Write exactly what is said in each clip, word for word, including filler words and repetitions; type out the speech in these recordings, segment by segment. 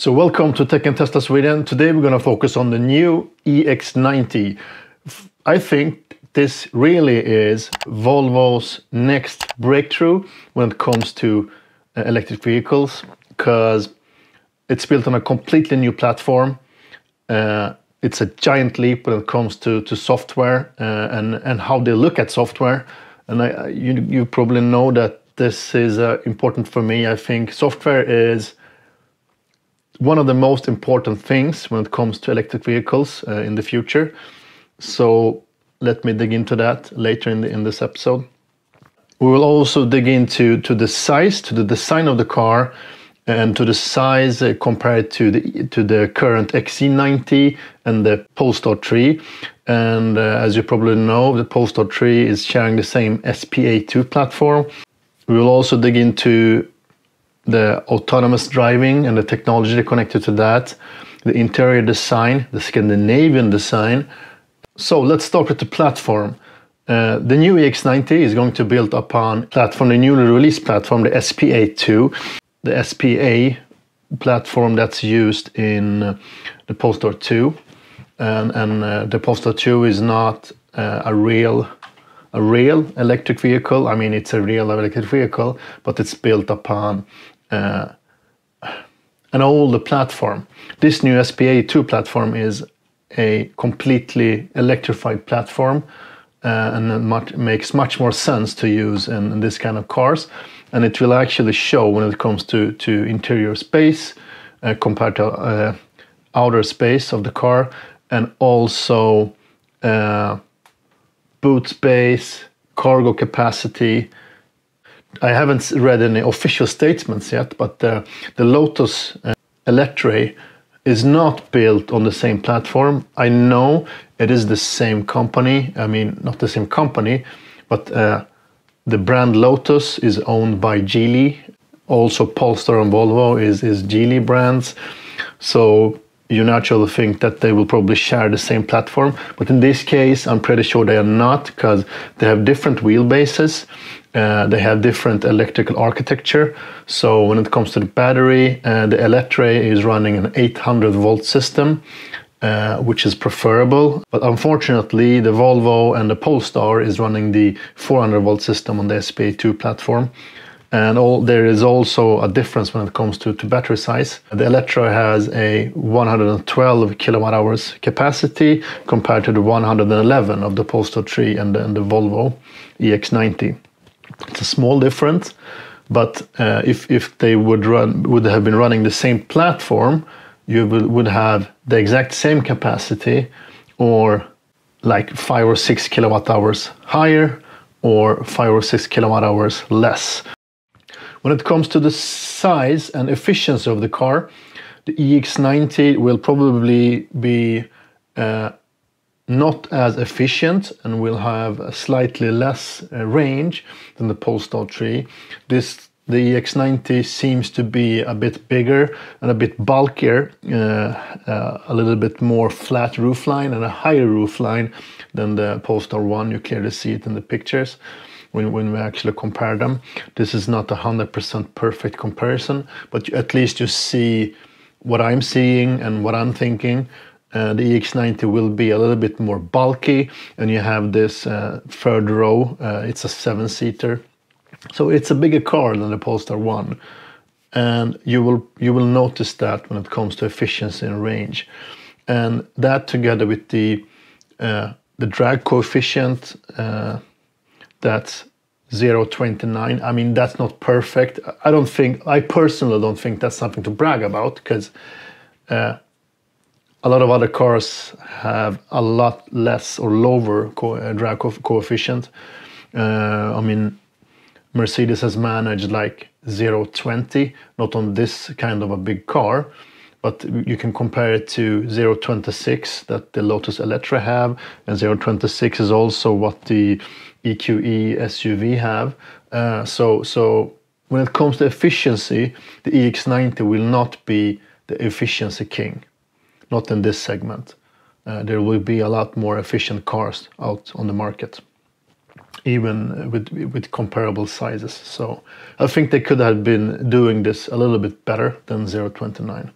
So welcome to Tech and Tesla Sweden. Today we're going to focus on the new E X ninety. I think this really is Volvo's next breakthrough when it comes to uh, electric vehicles, because it's built on a completely new platform. Uh, it's a giant leap when it comes to, to software uh, and, and how they look at software. And I, you, you probably know that this is uh, important for me. I think software is one of the most important things when it comes to electric vehicles uh, in the future. So let me dig into that later in, the, in this episode. We will also dig into to the size, to the design of the car, and to the size uh, compared to the, to the current X C ninety and the Polestar three. And uh, as you probably know, the Polestar three is sharing the same S P A two platform. We will also dig into the autonomous driving and the technology connected to that, the interior design, the Scandinavian design. So let's start with the platform. Uh, the new E X ninety is going to build upon platform, the newly released platform, the S P A two, the S P A platform that's used in uh, the Polestar two, and, and uh, the Polestar two is not uh, a real a real electric vehicle. I mean, it's a real electric vehicle, but it's built upon Uh, an older platform. This new S P A two platform is a completely electrified platform, uh, and much, makes much more sense to use in, in this kind of cars, and it will actually show when it comes to, to interior space uh, compared to uh, outer space of the car, and also uh, boot space, cargo capacity. I haven't read any official statements yet, but uh, the Lotus uh, Eletre is not built on the same platform. I know it is the same company. I mean, not the same company, but uh, the brand Lotus is owned by Geely. Also, Polestar and Volvo is, is Geely brands. So you naturally think that they will probably share the same platform. But in this case, I'm pretty sure they are not, because they have different wheelbases. Uh, they have different electrical architecture. So when it comes to the battery, uh, the Eletre is running an eight hundred volt system, uh, which is preferable. But unfortunately, the Volvo and the Polestar is running the four hundred volt system on the S P A two platform. And all, there is also a difference when it comes to, to battery size. The Eletre has a one hundred twelve kilowatt hours capacity compared to the one hundred eleven of the Polestar three and the, and the Volvo E X ninety. It's a small difference, but uh, if, if they would, run, would have been running the same platform, you would have the exact same capacity, or like five or six kilowatt hours higher, or five or six kilowatt hours less. When it comes to the size and efficiency of the car, the E X ninety will probably be uh, not as efficient and will have a slightly less uh, range than the Polestar three. This, the E X ninety seems to be a bit bigger and a bit bulkier, uh, uh, a little bit more flat roofline and a higher roofline than the Polestar one. You clearly see it in the pictures when, when we actually compare them. This is not a one hundred percent perfect comparison, but at least you see what I'm seeing and what I'm thinking. Uh, the E X ninety will be a little bit more bulky, and you have this uh, third row. Uh, it's a seven-seater, so it's a bigger car than the Polestar one, and you will you will notice that when it comes to efficiency and range, and that together with the uh, the drag coefficient, uh, that's zero point two nine. I mean, that's not perfect. I don't think I personally don't think that's something to brag about, because Uh, a lot of other cars have a lot less or lower co drag co coefficient. Uh, I mean, Mercedes has managed like zero point two zero, not on this kind of a big car, but you can compare it to zero point two six that the Lotus Eletre have, and zero point two six is also what the E Q E S U V have. Uh, so, so when it comes to efficiency, the E X ninety will not be the efficiency king. Not in this segment. Uh, there will be a lot more efficient cars out on the market, even with, with comparable sizes. So I think they could have been doing this a little bit better than zero point two nine.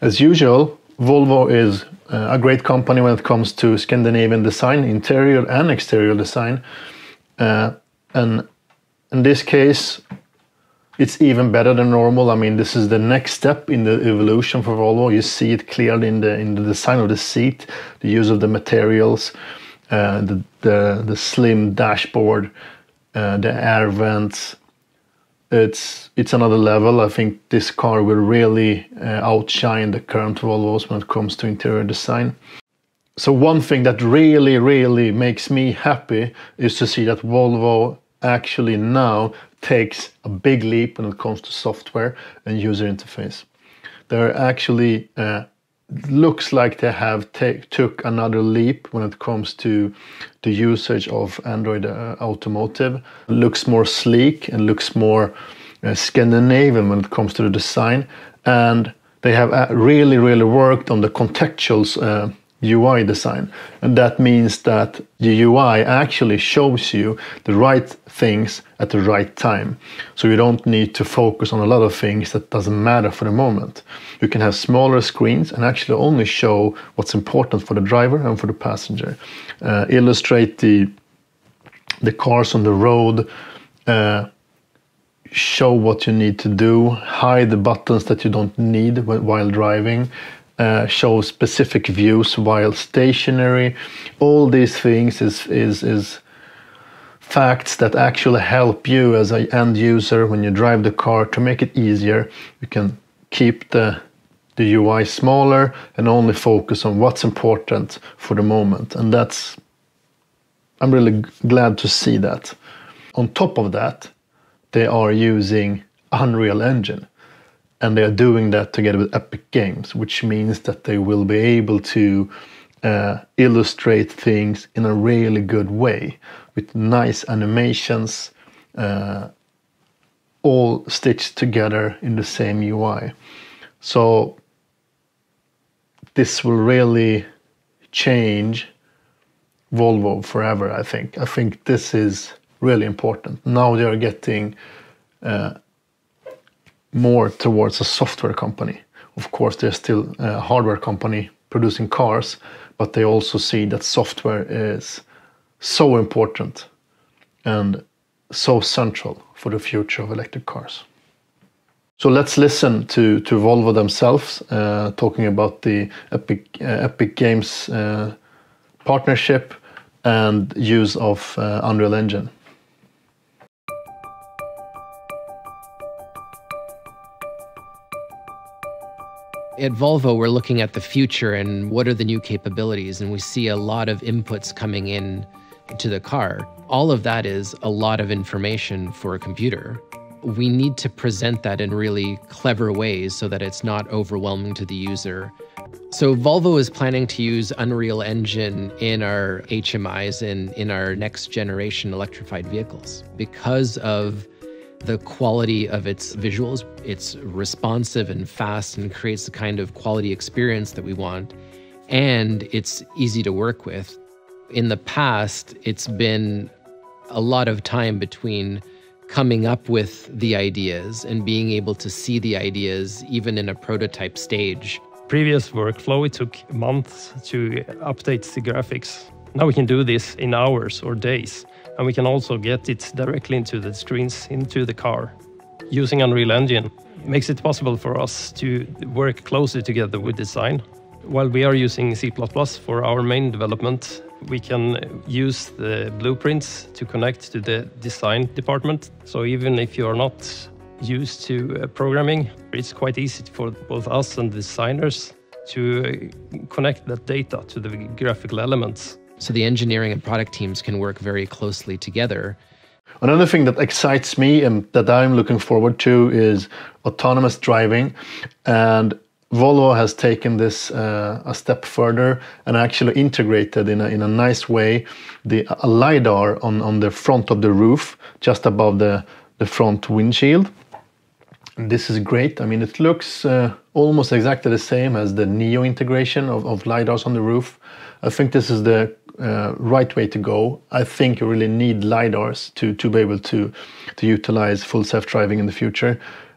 As usual, Volvo is a great company when it comes to Scandinavian design, interior and exterior design. Uh, and in this case, it's even better than normal. I mean, this is the next step in the evolution for Volvo. You see it clearly in the in the design of the seat, the use of the materials, uh, the, the the slim dashboard, uh, the air vents. It's it's another level. I think this car will really uh, outshine the current Volvos when it comes to interior design. So one thing that really, really makes me happy is to see that Volvo actually now takes a big leap when it comes to software and user interface. They're actually uh, looks like they have take, took another leap when it comes to the usage of Android uh, Automotive. Looks more sleek and looks more uh, Scandinavian when it comes to the design, and they have uh, really, really worked on the contextual uh, U I design, and that means that the U I actually shows you the right things at the right time. So you don't need to focus on a lot of things that doesn't matter for the moment. You can have smaller screens and actually only show what's important for the driver and for the passenger. Uh, illustrate the the cars on the road, uh, show what you need to do, hide the buttons that you don't need while driving. Uh, show specific views while stationary. All these things is, is, is facts that actually help you as an end user when you drive the car to make it easier. You can keep the, the U I smaller and only focus on what's important for the moment. And that's, I'm really glad to see that. On top of that, they are using Unreal Engine. And they are doing that together with Epic Games, which means that they will be able to uh, illustrate things in a really good way with nice animations, uh, all stitched together in the same U I. So this will really change Volvo forever, I think. I think this is really important. Now they are getting uh, more towards a software company. Of course, they're still a hardware company producing cars, but they also see that software is so important and so central for the future of electric cars. So let's listen to, to Volvo themselves uh, talking about the Epic, uh, Epic Games uh, partnership and use of uh, Unreal Engine. At Volvo, we're looking at the future and what are the new capabilities, and we see a lot of inputs coming in to the car. All of that is a lot of information for a computer. We need to present that in really clever ways so that it's not overwhelming to the user. So Volvo is planning to use Unreal Engine in our H M Is and in our next generation electrified vehicles because of the quality of its visuals. It's responsive and fast and creates the kind of quality experience that we want. And it's easy to work with. In the past, it's been a lot of time between coming up with the ideas and being able to see the ideas even in a prototype stage. Previous workflow, it took months to update the graphics. Now we can do this in hours or days. And we can also get it directly into the screens, into the car. Using Unreal Engine makes it possible for us to work closely together with design. While we are using C plus plus for our main development, we can use the blueprints to connect to the design department. So even if you are not used to programming, it's quite easy for both us and designers to connect that data to the graphical elements. So the engineering and product teams can work very closely together. Another thing that excites me and that I'm looking forward to is autonomous driving. And Volvo has taken this uh, a step further and actually integrated in a, in a nice way the a LiDAR on, on the front of the roof, just above the, the front windshield. And this is great. I mean, it looks uh, almost exactly the same as the Neo integration of, of LiDARs on the roof. I think this is the Uh, right way to go. I think you really need LiDARs to, to be able to, to utilize full self-driving in the future.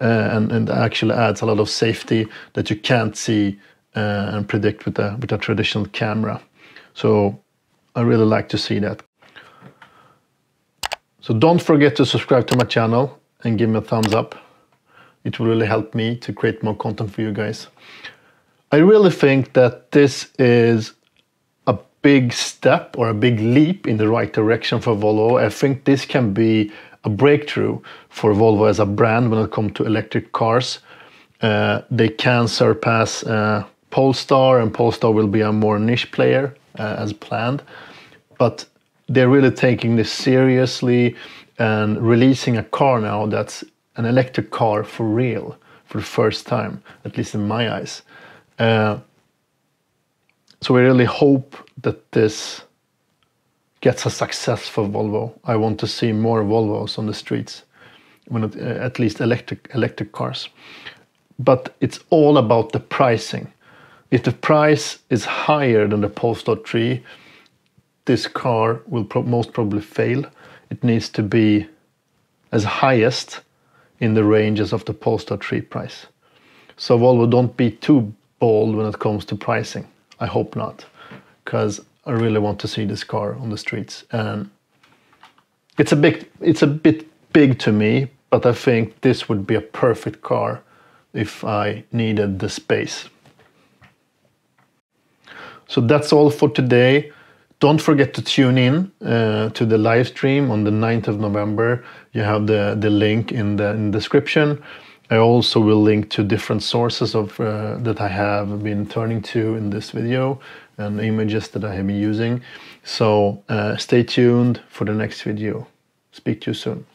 uh, and, and actually adds a lot of safety that you can't see uh, and predict with a, with a traditional camera. So I really like to see that. So don't forget to subscribe to my channel and give me a thumbs up. It will really help me to create more content for you guys. I really think that this is a big step or a big leap in the right direction for Volvo. I think this can be a breakthrough for Volvo as a brand when it comes to electric cars. Uh, they can surpass uh, Polestar, and Polestar will be a more niche player uh, as planned. But they're really taking this seriously and releasing a car now that's an electric car for real for the first time, at least in my eyes. Uh, so I really hope that this gets a success for Volvo. I want to see more Volvos on the streets, when it, uh, at least electric, electric cars. But it's all about the pricing. If the price is higher than the Polestar three, this car will pro most probably fail. It needs to be as highest in the ranges of the Polestar three price. So Volvo, don't be too bold when it comes to pricing. I hope not, because I really want to see this car on the streets. And it's a big, it's a bit big to me, but I think this would be a perfect car if I needed the space. So that's all for today. Don't forget to tune in uh, to the live stream on the ninth of November. You have the, the link in the, in the description. I also will link to different sources of uh, that I have been turning to in this video and images that I have been using. So uh, stay tuned for the next video. Speak to you soon.